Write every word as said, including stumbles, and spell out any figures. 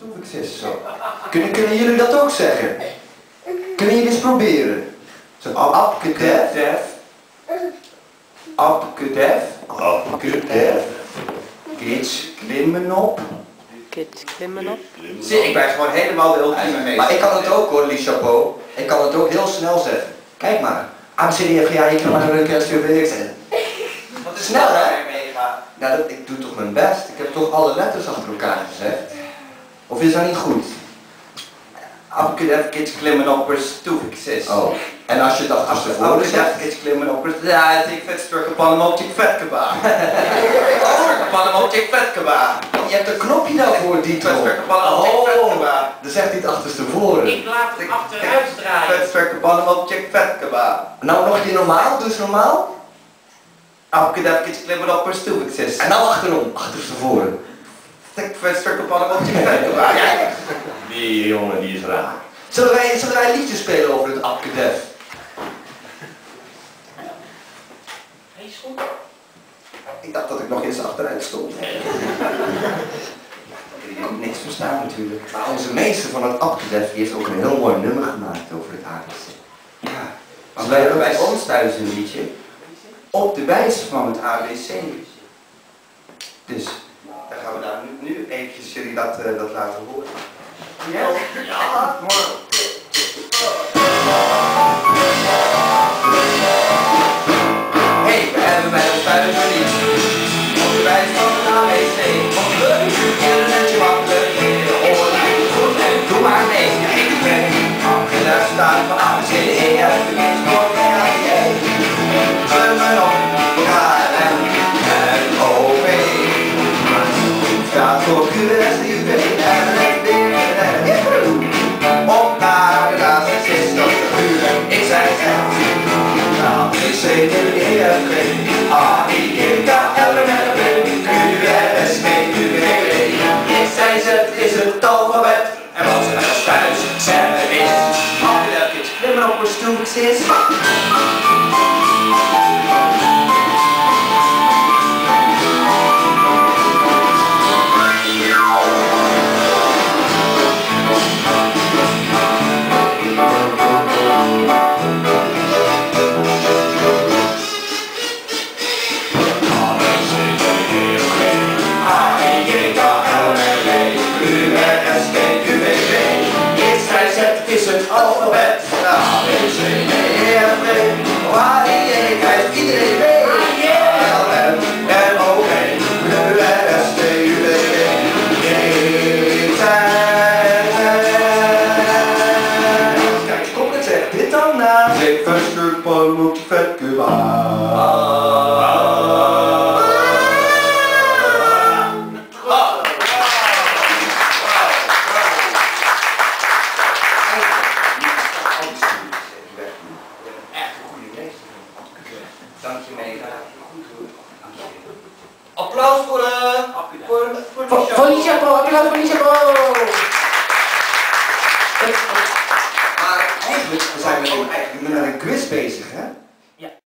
Succes, zo. Kunnen, kunnen jullie dat ook zeggen? Kunnen jullie eens proberen? Zo, abkedef. Abkedef. Abkedef. Krits klimmen op. Krits klimmen op. Zie, ik ben gewoon helemaal de ultieme mee. Maar ik kan het ook hoor, Lie Chapeau. Ik kan het ook heel snel zeggen. Kijk maar. Amsterdam, ik kan maar een keer weer zeggen. Wat is snel hè? Nou, dat, ik doe toch mijn best. Ik heb toch alle letters achter elkaar gezegd. Of is dat niet goed? Abkedef, kids klimmen oppers, toefixies. Oh. En als je dat als je ouder zegt, kids klimmen oppers, ja, het ik vet stuk op allemaal op die vetkeba. Op allemaal op die vetkeba. Je hebt een knopje daarvoor, die toch? Oh, dat zegt niet achterstevoren. Ik laat het achteruit draaien. Vet stuk op allemaal op die vetkeba. Nou, nog die normaal, dus normaal. Abkedef, kids klimmen oppers, toefixies. En dan achterom, achterstevoren. Ik verstruk op allemaal die vette waar. Die jongen die is raar. Zullen wij, zullen wij liedjes spelen over het abkedef? Hij stond. Ik dacht dat ik nog eens achteruit stond. Ik kon niks verstaan natuurlijk. Maar onze meester van het abkedef heeft ook een heel mooi nummer gemaakt over het aardigste. Ja. Want wij hebben bij ons thuis een liedje. Op de wijze van het A B C. Dus. Dan gaan we daar nu, nu eventjes jullie dat, uh, dat laten horen. Ja? Ja. Hey, we hebben bij ons thuis een liedje. Op de wijs van een A B C. Op de uur en je wakker. In de oren en je goed en doe maar mee. Ja, ik ben niet van. En daar staat van A B C de E uit de kies. Kom en aan je. Drummen op elkaar en en O V. Staat voor Q S, U B en F D en F D. Op naar de basis is dat de U en X en Z. A, B, C, D, E, F, G, A, I, K, L, M, N, P, Q, R, S, P, U, V, W, X, Y, Z is het alfabet. En wat ze met ons thuis zijn we wist. Al die leukjes klimmen op ons toeks is. Applaus voor Lie Chapeau, applaus voor Lie Chapeau! Maar eigenlijk zijn we ook eigenlijk met een quiz bezig, hè?